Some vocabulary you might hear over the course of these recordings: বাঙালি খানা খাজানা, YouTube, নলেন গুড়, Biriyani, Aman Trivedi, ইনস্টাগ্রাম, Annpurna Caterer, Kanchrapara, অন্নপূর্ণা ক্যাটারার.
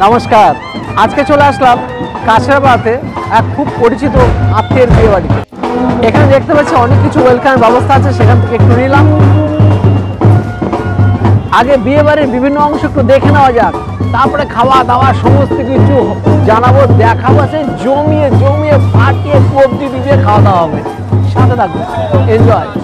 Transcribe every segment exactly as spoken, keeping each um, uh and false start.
नमस्कार आज के चले आसलम काचरापाड़ाते एक खूब परिचित आत्मीयर बिये बाड़ीते एखाने देखते पाच्छी अनेक किछु वेलकाम व्यवस्था आछे सेखान थेके एकटु निलाम आगे बिये बाड़ीर विभिन्न अंश एकटु देखे नेওয়া যাক तारপরে खावा दावा समस्त किछु जानाबो देखाबो आछे जमिए जमिए फाटिए सब्जी दिये खावा दावा होबे साथे थाकबेन एनजय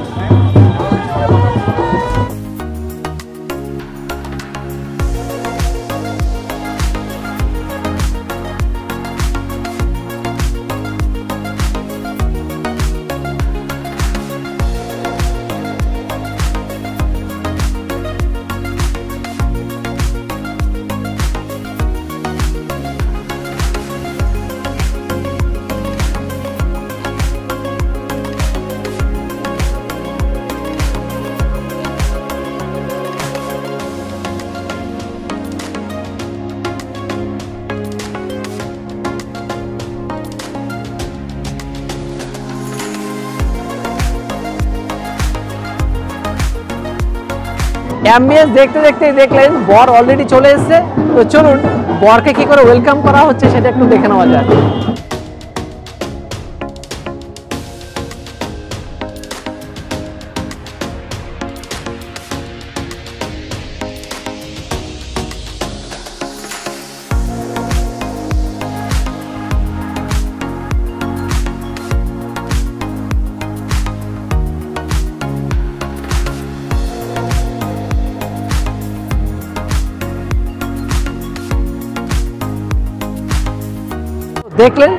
एम्बियंस देखते देखते देखलें बर अलरेडी चले तो चलून बर के किभाबे वेलकाम करा होच्छे सेटा एकटु देखे नेওয়া যাক देखलें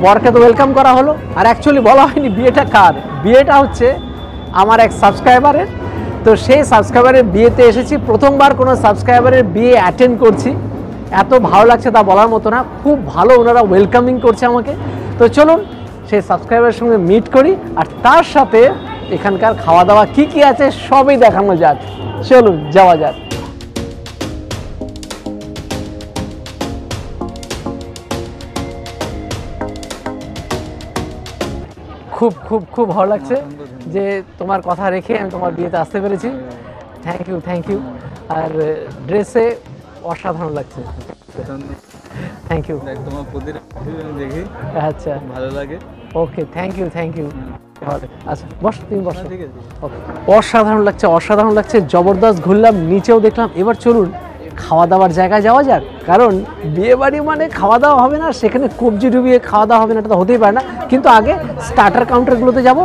बर के तो वेलकाम करा हलो और एक्चुअली बला हयनि बिएटा कार बिएटा होच्छे आमार एक सबसक्राइबारेर तो सेई सबसक्राइबारेर बिएते एसेछि प्रथमबार कोनो सबसक्राइबारेर बिए अटेंड करछि एतो भालो लागछे ता बलार मतो ना खूब भालो ओनारा वेलकामिंग करछे आमाके तो चलुन सेई सबसक्राइबारेर संगे मिट करी और तार साथे एखानकार खावा दावा की की आछे सबई देखानो जाक चलुन जावा जाक खूब खूब खूब भालो लागছে যে তোমার কথা রেখে আমি তোমার বিয়েতে আসতে পেরেছি থ্যাংক ইউ থ্যাংক ইউ আর ড্রেসে অসাধারণ লাগছে থ্যাংক ইউ তোমার প্রতিটা ভিডিও দেখি আচ্ছা ভালো লাগে okay thank you thank you আচ্ছা বস তুমি বস ঠিক আছে ওকে অসাধারণ লাগছে অসাধারণ লাগছে জবরদস্ত ঘুরলাম নিচেও দেখলাম এবার চলুন খাওয়া দাওয়ার জায়গায় যাওয়া যাক কারণ বিয়ে বাড়ি মানে খাওয়া দাওয়া হবে না সেখানে কবজি ডুবিয়ে খাওয়া দাওয়া হবে না এটা তো হতেই পারে না কিন্তু আগে স্টার্টার কাউন্টারগুলোতে যাব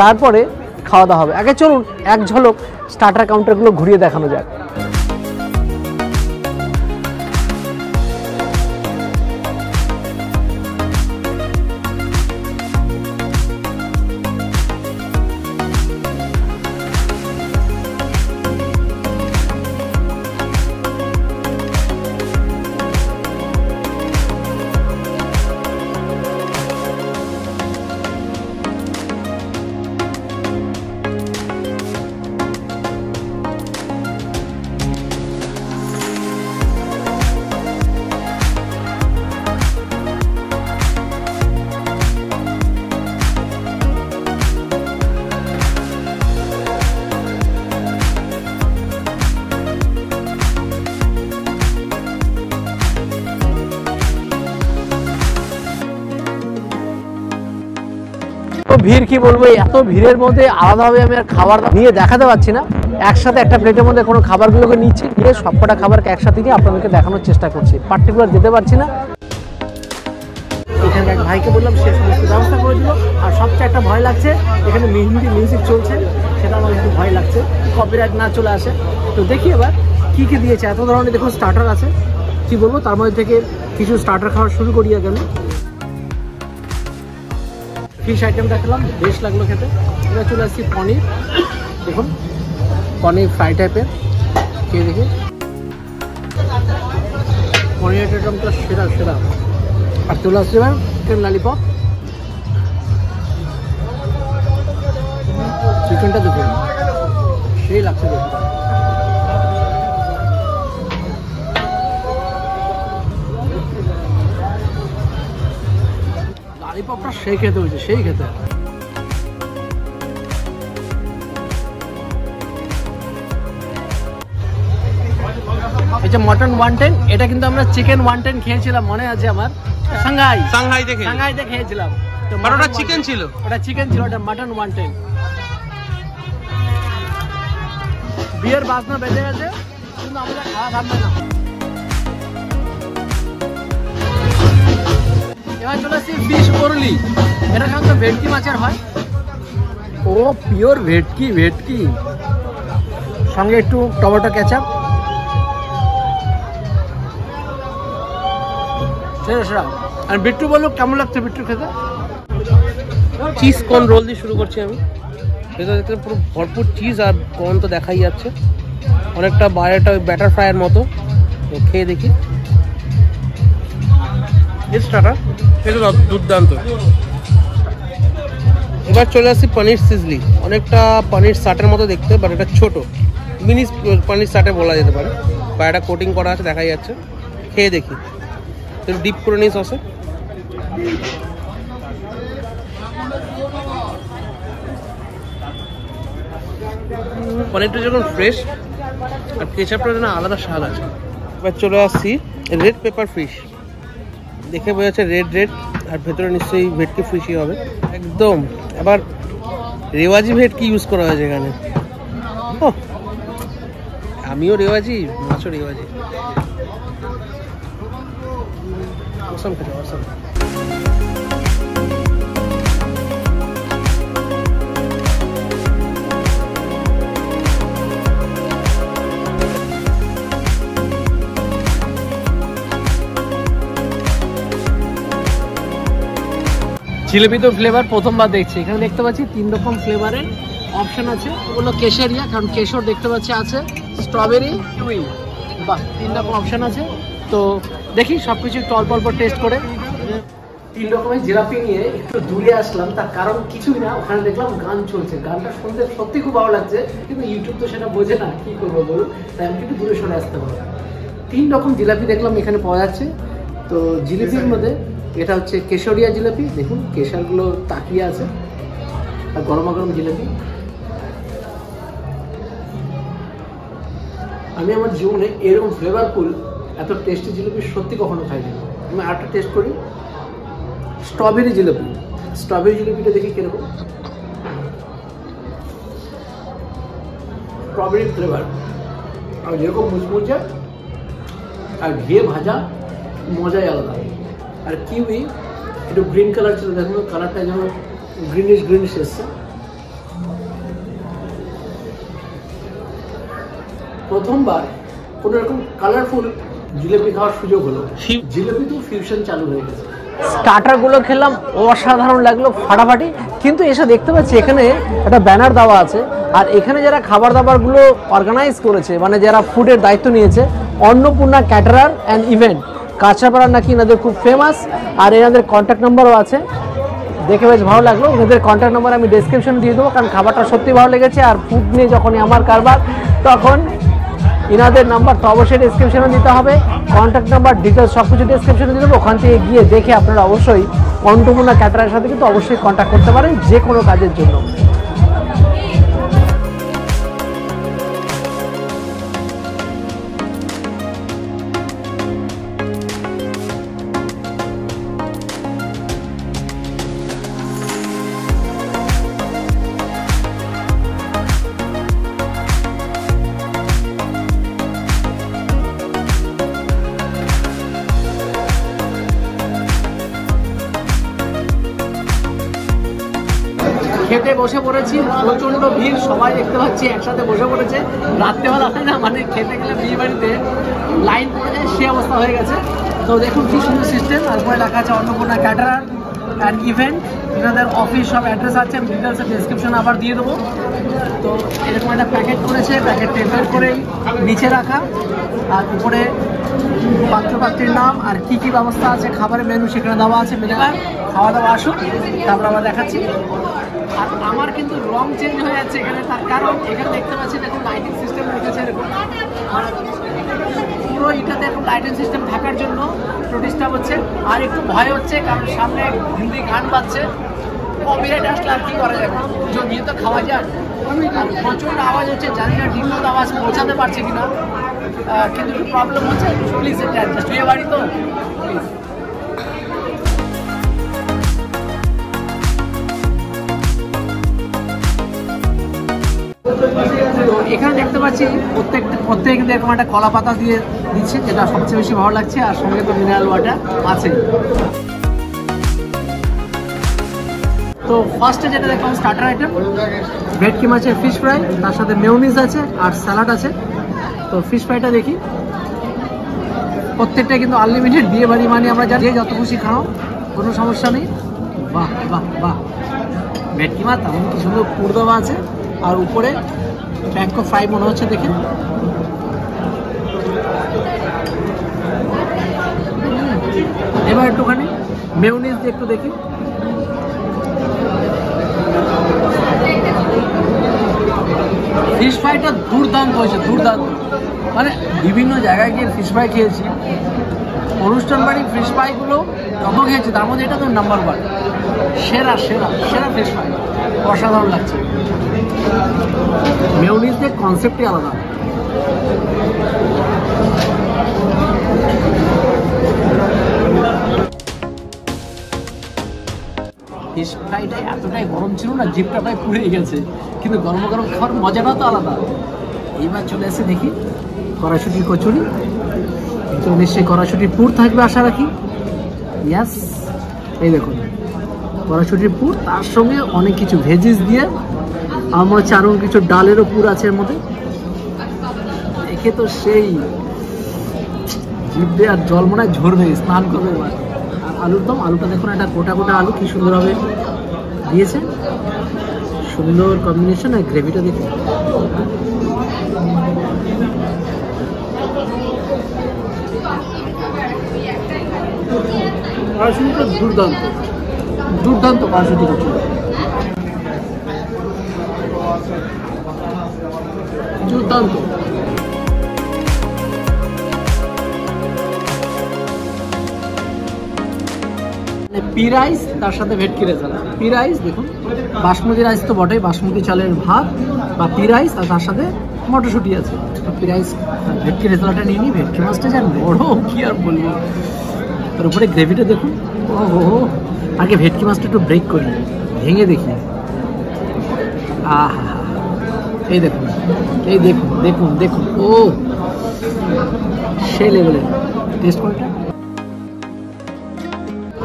তারপরে খাওয়া দাওয়া হবে আগে চলুন এক ঝলক স্টার্টার কাউন্টারগুলো ঘুরিয়ে দেখানো যাক भीड़ की बोलबो एत भीड़ेर मध्य आलादाभावे आमि आर खाबार निये देखाते पारछि ना एकसाथे एक प्लेटेर मध्य कोनो खाबारगुलोके निच्छी निये सबकटा खाबारके एकसाथे निये आपनादेरके देखानोर चेष्टा करछि पार्टिकुलार जेते पारछि ना एखाने एक भाईके बोललाम से समस्त व्यवस्था करे दिलो आर सबचेये एकटा भय लागछे एखाने मेहंदी मिउजिक चलछे सेटा आमार एकटु भय लागछे कपिराइट ना चले आसे तो देखि एबार कि कि दियेछे एत धरनेर देखुन स्टार्टार आछे कि बोलबो तार मध्य थेके किछु स्टार्टार खावा शुरू करि आगे फिश आइटेमटा खेलाम बेश लागलो खेते एबार चले आसछि पनीर देखुन पनीर फ्राई टाइपेर के देखि पनीर आइटेमटा सेरा सेरा और चले आसछि चिकेन लॉलीपॉप चिकेनटा देखुन সেই লাগছে দেখুন लॉलीपॉपটা সেই খেতে হয়েছে সেই খেতে मटन वन टेन एटा किन्तु आमरा चिकेन वन टेन खेयेछिलाम मने आछे आमार सांघाई सांघाई देखे सांघाई देखे खेयेछिलाम तो मटनটা চিকেন ছিল ওটা চিকেন ছিল ওটা মটন वन टेन বিয়ার বাসনা বেজে গেছে কিন্তু আমরা খাওয়া খাবো না এবার চলে আসি ফিশ করলি এটা কিন্তু ভেটকি মাছের হয় ও পিওর ভেটকি ভেটকি संगे एक टमेटो केचप बिट्टू बोलो कैमन लगता है बिट्टू खेते चीज कॉर्न रोल दिए शुरू कर पूरा भरपूर चीज और कॉर्न तो देखा ही जाने बारे बैटर फ्रायर मत तो खे देखी दुर्दान्त एबार चले आसि पनीर सिजली अनेकटा पनीर साटेर मतो देखते बाट एटा छोटो मिनी पनीर साटे बोला जेते पारे बा एटा कोटिंग करा आछे देखाई जाच्छे खेये देखी तो डिप करे नि ससे पनीरटा जखन फ्रेश और केचपटा ना आलादा स्वाद आछे एबार चले आसि रेड पेपर फिश देखे बोझा जाच्छे रेड रेड और भेतरे निश्चयई भेटकी फिशई होबे एकदम एबार रेवाजी भेटकी यूज करा हयेछे एखाने আমিও রেওয়াজি মাছও রেওয়াজি অসম করে অসম জিলিপি তো ফ্লেভার প্রথমবার দেখছি এখানে দেখতে পাচ্ছি তিন রকম ফ্লেভারের অপশন আছে ওগুলো কেশরিয়া কারণ কেশর দেখতে পাচ্ছি আছে स्ट्रॉबेरी टुई बस तीन रकम अपशन आज तो देखी सबकिछ एक अल्प अल्प टेस्ट कर तीन रकम जिलापी नहीं एक दूरे आसलम तार कारण किछुई ना ओखाने देखलाम गान चलते गानटा सुनते सत्यि खूब भालो लागছে क्योंकि यूट्यूब तो सेटा बोझे ना कि करबो बोलुन ताई आमि एकटु दूरे सरे आसते हलो तीन रकम जिलापी देखलाम एखाने पावा जाচ্ছে तो जिलेबिर मध्ये এটা হচ্ছে কেশরিয়া জিলাপি দেখুন কেশরগুলো তাকিয়ে আছে আর গরম গরম জিলাপি আমি আমার জীবনে এরকম ফ্লেভারফুল এত টেস্টি জিলিপি সত্যি কখনো খাইনি আমি আরেকটা টেস্ট করি স্ট্রবেরি জিলিপি স্ট্রবেরি জিলিপিটা দেখি কিরকম স্ট্রবেরি ফ্লেভার আর এরকম মুচমুচে আর ঘিয়ে ভাজা মজাই আলাদা আর কিউই একটু গ্রিন কালার ছিল দেখুন কালারটা যেন গ্রিনিশ গ্রিনিশ এসছে प्रथम बार कलरफुल जिलेबी खाওয়ার সুযোগ হলো जिलेबी तो ফিউশন चालू হয়ে গেছে স্টার্টার গুলো খেলাম অসাধারণ লাগলো ফাটাফাটি কিন্তু এসে দেখতে পাচ্ছি এখানে একটা ব্যানার দেওয়া আছে আর এখানে যারা খাবার দাবার গুলো অর্গানাইজ করেছে মানে যারা ফুডের দায়িত্ব নিয়েছে Annapurna caterer and event Kanchrapara নাকি এনাদের খুব फेमस আর এনাদের কন্টাক্ট নাম্বারও আছে देखे बेस भाव लगलो इन कन्टैक्ट नम्बर हमें डेस्क्रिपन दिए देव कारण खबर सत्य भाव लेगे और फूड नहीं जखनी हमारबार तक इनादे नम्बर तो अवश्य डेस्क्रिपने दीते हैं कन्टैक्ट नम्बर डिटेल्स सब कुछ डेस्क्रिपने दी ओखान गए देखे अपना अवश्य अन्नपूर्णा कैटरार साथ क्योंकि अवश्य कन्टैक्ट करते जेको क्यों खेते बसे पड़े प्रचंड भीड़ सबाई देखते एकसाथे बसे पड़े रात्रे बेला है ना मैं खेते गले बिये बाड़ीते लाइन पड़े जाए से अवस्था हो गए तो देखो कि सुंदर सिस्टेम और पर लेखा अन्नपूर्णा कैटरार एंड इवेंट इनर अफिस सब एड्रेस आज डिटेल्स डेस्क्रिपन आबार दिए देव तो एरकम एक पैकेट पड़े पैकेट टेम्पार कर नीचे रखा और ऊपर पात्र पात्र नाम और की की व्यवस्था आज खबर मेनू से देवा आज मेरे खावा दावा आसुक तब आबार देखा আর আমার কিন্তু রং চেঞ্জ হয়ে যাচ্ছে এখানে তার কারণ এখানে দেখতে পাচ্ছি দেখুন লাইটিং সিস্টেম রেখেছে এরকম পুরো এটাতে এরকম লাইটিং সিস্টেম থাকার জন্য প্রতিষ্ঠা হচ্ছে আর একটু ভয় হচ্ছে কারণ সামনে হিন্দি গান বাজছে कॉपीराइट डास्टला की करा जाए जमीए तो खावा जाए प्रचुर आवाज़ होच्छे जानि ना ठीकमतो आवाज़ पहुँचाते पारछे किना किन्तु प्रॉब्लम होच्छे प्लिज एटा एडजास्ट होये बाड़ी तो प्लिज तो एखाने देखते पाচ্ছি प्रत्येक प्रत्येक दिन एरকম একটা কলা পাতা দিয়ে দিচ্ছে যেটা সবচেয়ে বেশি ভালো লাগছে আর সঙ্গে তো মিনারেল ওয়াটার আছে। तो फार्ष्टे जेटा देखो स्टार्टर आइटेम ब्रेड की माचे फिश फ्राई तार साथे मेयोनीज आछे और सैलाड आछे। तो फिश फ्राइटा देखी प्रत्येकटा किन्तु अनलिमिटेड दिए बाड़ी माने आमरा जानि जत खुशी खाओ कोनो समस्या नहीं। वाह वाह वाह ब्रेड की माथा अनेक सुंदर पुर देवा आछे और ऊपर टैंको फ्राई मने होच्छे देखे एबार एकटुखानि मेयोनीज दिए एकटु देखी फिश फ्राइटा दुर्दान्त होयेछे दुर्दान्त माने विभिन्न जायगाय गिये फिश फ्राई खेयेछि अनुष्ठान बाड़िर फिश फ्राइगुलो कत खेयेछि तार मধ্যে এটা তো नम्बर वन सेरा सेरा सेरा फिश फ्राई असाधारण लागছে। मेयोनीजের কনসেপ্টই আলাদা फिश फ्राइटा एतटाई गरम छिलो ना जिभटा प्राय पुड़े गेछे किन्तु गरम गरम खाओयार मजाटा तो आलादा। एबार चले आसि देखी कड़ाइशुटिर कचुरि तो निश्चयई कड़ाइशुटिर पुर थाकबे आशा राखी। यस एई देखुन कड़ाइशुटिर पुर तार संगे अनेक किछु भेजिस दिये आमरा चारुन किछु डालेरो पुर आछे एर मধ্যে एखे तो सेई जिभे आर जल मने झरबे स्नान करबे। एबार आलुर दम आलूटा देखो एक गोटा गोटा आलू कि सुंदर दिए सुंदर कम्बिनेशन और ग्रेविटा देखो कड़ाशुटिटा दुर्दान्त दुर्दान्त कड़ाशुटी दुर्दान्त पी राइस तरह भेटकी रेजाला पी राइस देखो बासमती राइस तो बटे बासमती चाले भात बा पी राइस और तरह मटरशुटी आज पी राइस भेटकी रेजालाटा नहीं भेटकी माछटा जान बड़ो कि आर बोलबो तार उपरे ग्रेविटा देखो ओहो आगे भेटकी माछटा एकटु ब्रेक करी भेंगे देखी आहा ए देखो ए देखो देखो देखो ओ सेई लेभेले टेस्ट कोनटा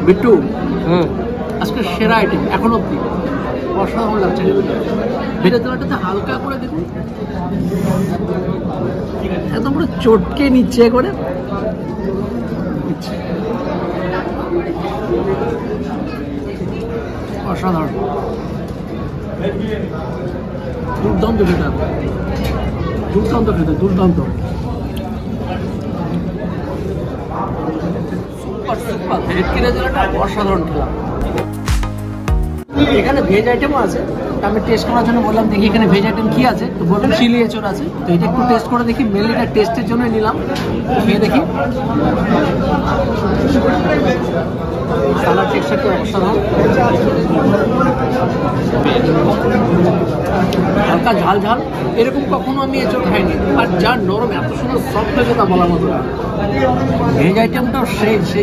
बिट्टू आज के सेरा आइटेम एखोनो अब्दि असाधारण लागছে भेजा तलाटाते हल्का करे देखुन एकदम पुरो चटके नीचे करे असाधारण दुर्दान्त भेजा दुर्दान्त भेजा दुर्दान्त असाधारण खेला भेज आइटेम टेस्ट करार देखी भेज आइटेम की आज तो चिली एचड़ आज तो एक टेस्ट कर देखी मेनली टेस्टर जो निलाम ये देखी सालाड टेक्सचार तो असाधारण हल्का झाल झाल एरकम कखनो आमी एचड़ खाइनि और जा नरम एत सुंदर सफ्ट होता बोला मत भेज आइटेम तो से से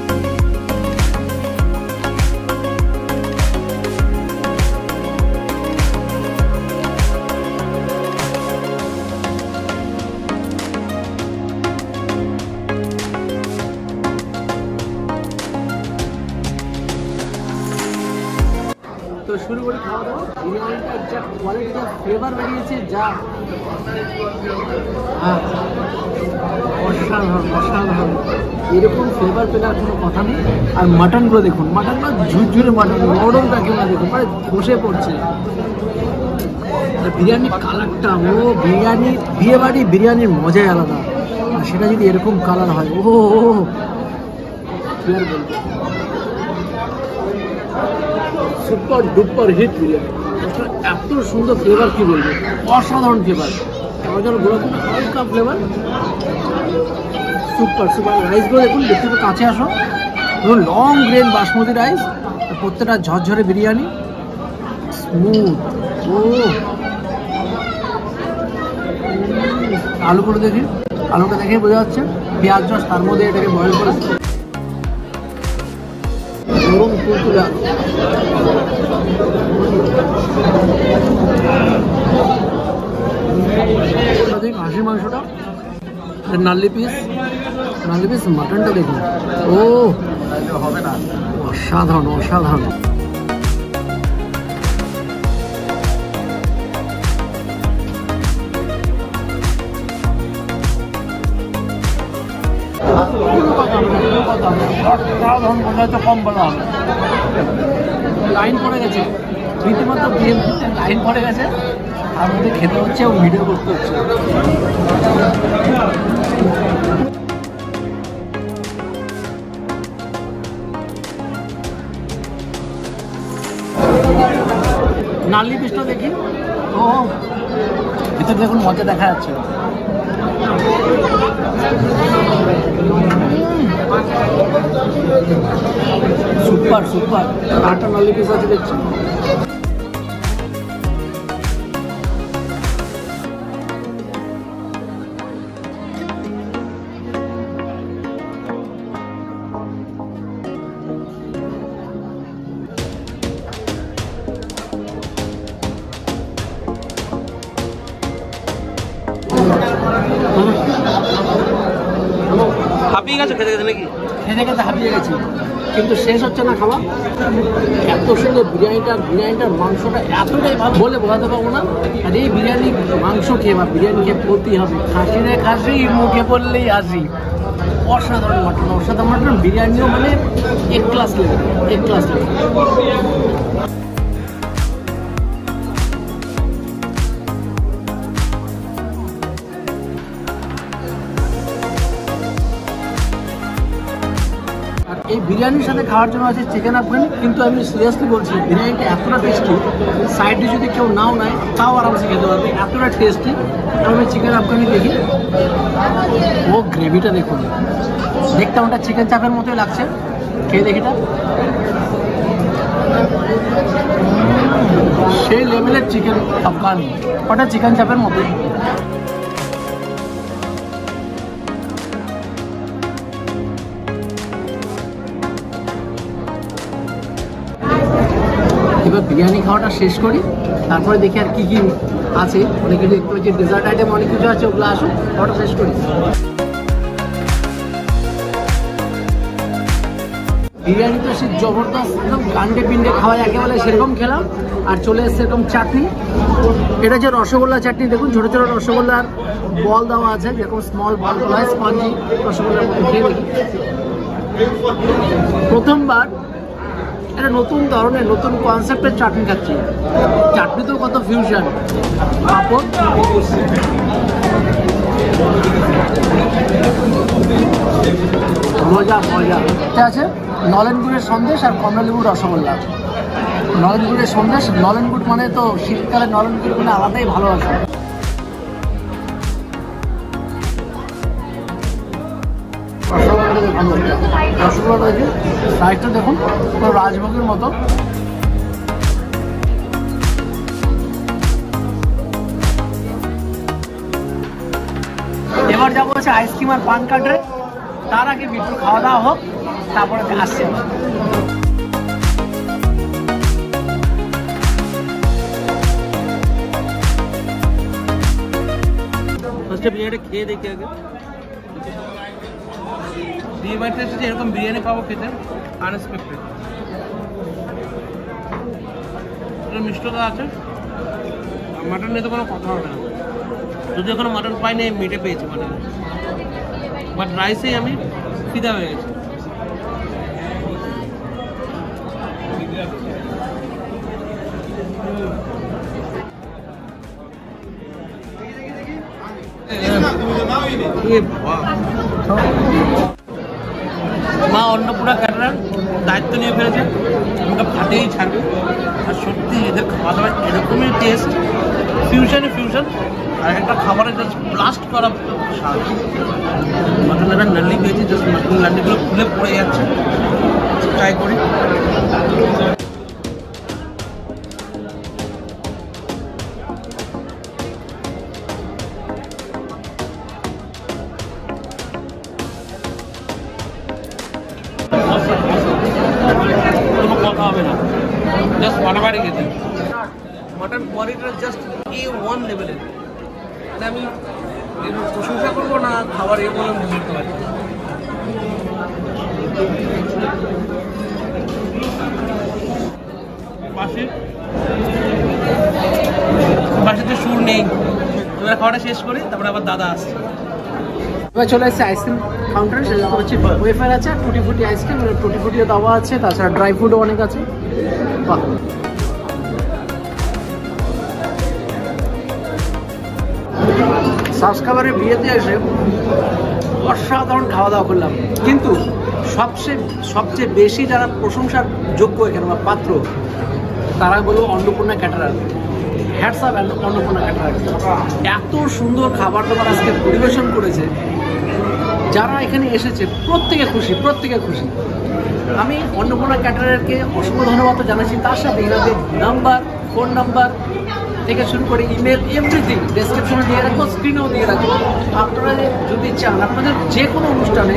तो शुरू कर खावा दावा बिरियानी का जो क्वालिटी का फ्लेवर बढ़िए जा असाधारण असाधारण एरकम फ्लेवर पेलार कोनो कथा नहीं। और मटनगुलो देखुन मटनगुलो झुरझुरे मटन नरम थाके ना देखो माने धसे पड़छे बिरियानिर कालारटा ओ बिरियानि बिये बाड़ी बिरियानिर मजाई आलादा और सेटा जोदि एरकम कालार हय ओहो कि आर बोलबो सुपर डुपर हिट एत सुंदर फ्लेवर कि असाधारण फ्लेवर और जो गोला हल्का फ्लेवर सुपर सुपर राइसगुलो देखो देखते काचे आसो देखो लॉन्ग ग्रेन बासमती राइस प्रत्येकटा झरझरे बिरियानी स्मूथ आलूगुलो देखी आलूटा देखे बोझा जाচ্ছে পেঁয়াজ রস তার মধ্যে এটাকে বয়েল করেছে নরম কুলকুলা দেখুন হাঁসের মাংসটা আর নালি পিস নালি পিস মাটনটা দেখুন ও তাহলে হবে না অসাধারণ অসাধারণ অসাধারণ মনে তো কম বলা হবে লাইন পড়ে গেছে রীতিমতো গেম খেলতে লাইন পড়ে গেছে আর মধ্যে খেতে হচ্ছে ও ভিডিও করতে হচ্ছে নালি পিসটা দেখি ও ভিতরে দেখুন মজা দেখা যাচ্ছে सुपर सुपर आटा नाली पिसा देखो हाफिए गेছো খেতে খেতে নাকি খেতে খেতে হাঁপিয়ে গেছি কিন্তু শেষ হচ্ছে না খাওয়া এত সুন্দর বিরিয়ানিটা বিরিয়ানিটার মাংসটা এতটাই ভালো বলে বোঝাতে পারবো না আর এই বিরিয়ানি মাংস খেয়ে বা বিরিয়ানি খেয়ে পড়তেই হবে খাসি রে খাসি মুখে পড়লেই হাসি অসাধারণ মটন অসাধারণ মটন বিরিয়ানিও মানে এক ক্লাস লেভেল এক ক্লাস লেভেল বিরিয়ানির সাথে খাওয়ার জন্য আছে চিকেন আফগানি কিন্তু আমি সিরিয়াসলি বলছি বিরিয়ানিটা এতটা টেস্টি সাইডে যদি কেউ নাও নেয় তাও আরামসে খেতে পারবে এতটা টেস্টি আমি চিকেন আফগানি দেখি ও গ্রেভিটা দেখুন দেখতে ওটা চিকেন চাপের মতোই লাগছে খেয়ে দেখিটা সেই লেভেলের চিকেন আফগানি ওটা চিকেন চাপের মতোই বিরিয়ানি খাওয়াটা শেষ করি তারপরে দেখি আর কি কি আছে অনেক কিছু একটু যে ডেজার্ট আইটেম অনেক কিছু আছে ওগুলো আসুন খাওয়াটা শেষ করি বিরিয়ানি তো সে জবরদস্ত একদম কান্ডে পিন্ডে খাওয়া একেবারে সেরকম খেলাম আর চলে এসছে এরকম চাটনি এটা যে রসগোল্লা চাটনি দেখুন ছোটো ছোটো রসগোল্লার বল দেওয়া আছে যেরকম স্মল বল হয় স্পঞ্জি রসগোল্লার মতো খেয়ে দেখি প্রথমবার একটা নতুন ধরনের নতুন কনসেপ্টের চাটনি খাচ্ছি চাটনি তো কত ফিউশন পাপড় মজা মজা এটা আছে নলেন গুড়ের সন্দেশ আর কমলা লেবুর রসগোল্লা নলেন গুড়ের সন্দেশ নলেন গুড় মানে তো শীতকালে নলেন গুড় মানে আলাদাই ভালো আছে রসগোল্লা রয়েছে সাইডটা দেখুন পুরো রাজভোগের মতো এবার যাবো হচ্ছে আইসক্রিম আর পান কাটে তার আগে বিট্টু খাওয়া দাওয়া হোক তারপরে আসছে খেয়ে দেখি আগে এরকম বিরিয়ানি খাবো খেতে আনএক্সপেক্টেড মিষ্টতা আছে মাটন নিয়ে তো কোনো কথা হবে না যদি এখনো মাটন পাইনি মিটে পেয়েছি মাটন বাট রাইসেই আমি ফিদা হয়ে গেছি माँ अन्नपूर्णा कैटरार दायित्व नहीं फेजे उनका खाते ही छाड़े और सत्य ये खावा दावा एरकम टेस्ट फिउशन फिउशन और एक खाबारे जस्ट ब्लास्ट करा মাথাটা ব্যাক নাড়লি পেয়েছি জাস্ট মাথুন লান্ডিগুলো খুলে পড়ে যাচ্ছে ট্রাই করি mutton quality just a one level प्रशंसा करब ना खबर ए बोल बासिते सुर नहीं खावा शेष करी तब दादा आस এবার চলে এসেছে আইসক্রিম কাউন্টারে। সেটা হচ্ছে ওয়েফার আছে, টুটি ফুটি আইসক্রিম, টুটি ফুটিও দেওয়া আছে, তাছাড়া ড্রাই ফ্রুটও অনেক আছে। বাহ, সাসকাবারের বিয়েতে এসে অসাধারণ খাওয়া দাওয়া করলাম, কিন্তু সবচেয়ে সবচেয়ে বেশি যারা প্রশংসার যোগ্য এখানে বা পাত্র তারা বলবো অন্নপূর্ণা ক্যাটারার। Hats off অন্নপূর্ণা ক্যাটারার, এত সুন্দর খাবার দাবার আজকে পরিবেশন করেছে, যারা এখানে এসেছে প্রত্যেকে খুশি, প্রত্যেকে খুশি। আমি অন্নপূর্ণা ক্যাটারারকে অসংখ্য ধন্যবাদ জানাচ্ছি, তার সাথে এনাদের নাম্বার, ফোন নাম্বার থেকে শুরু করে ইমেল এভরিথিং ডেসক্রিপশনে দিয়ে রাখবো, স্ক্রিনেও দিয়ে রাখবো। আপনারা যদি চান আপনাদের যে কোনো অনুষ্ঠানে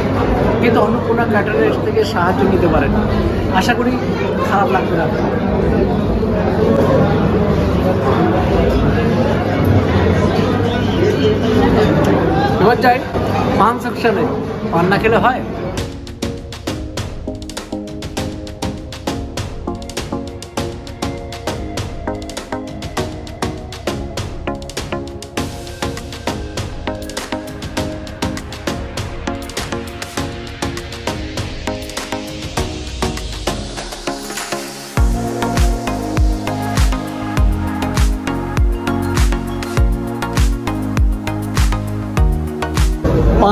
কিন্তু অন্নপূর্ণা ক্যাটারার থেকে সাহায্য নিতে পারেন, আশা করি খারাপ লাগবে না। এবার যাই পান সেকশনে, পান না খেলে হয়।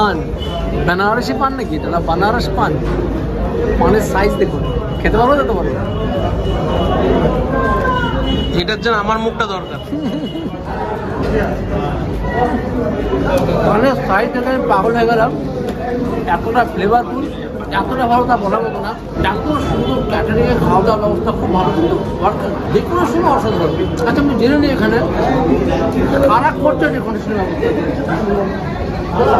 पान बनारसी पान ना कि बनारस पान पान साइज देखो खेते पारो যেতে পারো, এটার জন্য আমার মুখটা দরকার। পানের সাইজ দেখে আমি পাগল হয়ে গেলাম, এতটা ফ্লেভারফুল, এতটা ভালো তা বলা মতো না। এত সুন্দর ক্যাটারিংয়ের খাওয়া দাওয়ার ব্যবস্থা খুব ভালো, কিন্তু যেকোনো সময় অসাধারণ। আচ্ছা আমি জেনে নিই এখানে কারা করছে যেকোনো সময়, আমার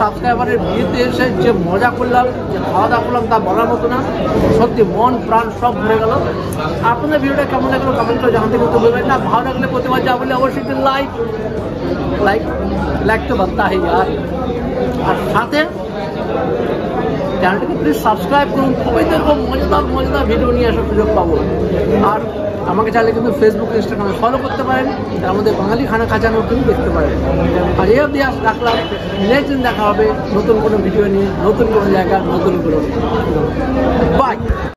সাবস্ক্রাইবারের বিয়েতে এসে যে মজা করলাম, যে খাওয়া দাওয়া করলাম তা বলার মতো না। সত্যি মন প্রাণ সব ভরে গেল। আপনাদের ভিডিওটা কেমন লাগলো কমেন্ট করে জানাতে কিন্তু বলবেন না, ভালো লাগলে প্রতিবার যা বললে অবশ্যই একটু লাইক লাইক লাইক তো বাড়তা হয় यार, আর সাথে চ্যানেলটিকে প্লিজ সাবস্ক্রাইব করুন, খুবই এরকম মজাদার মজাদার ভিডিও নিয়ে আসার সুযোগ পাবো। আর আমাকে চাইলে কিন্তু ফেসবুক ইনস্টাগ্রামে ফলো করতে পারেন, আমাদের বাঙালি খানা খাজানো কিন্তু দেখতে পারেন। আর এই অবধি আজ রাখলাম, নেক্সট দিন দেখা হবে নতুন কোনো ভিডিও নিয়ে, নতুন কোনো জায়গা, নতুন কোনো। বাই।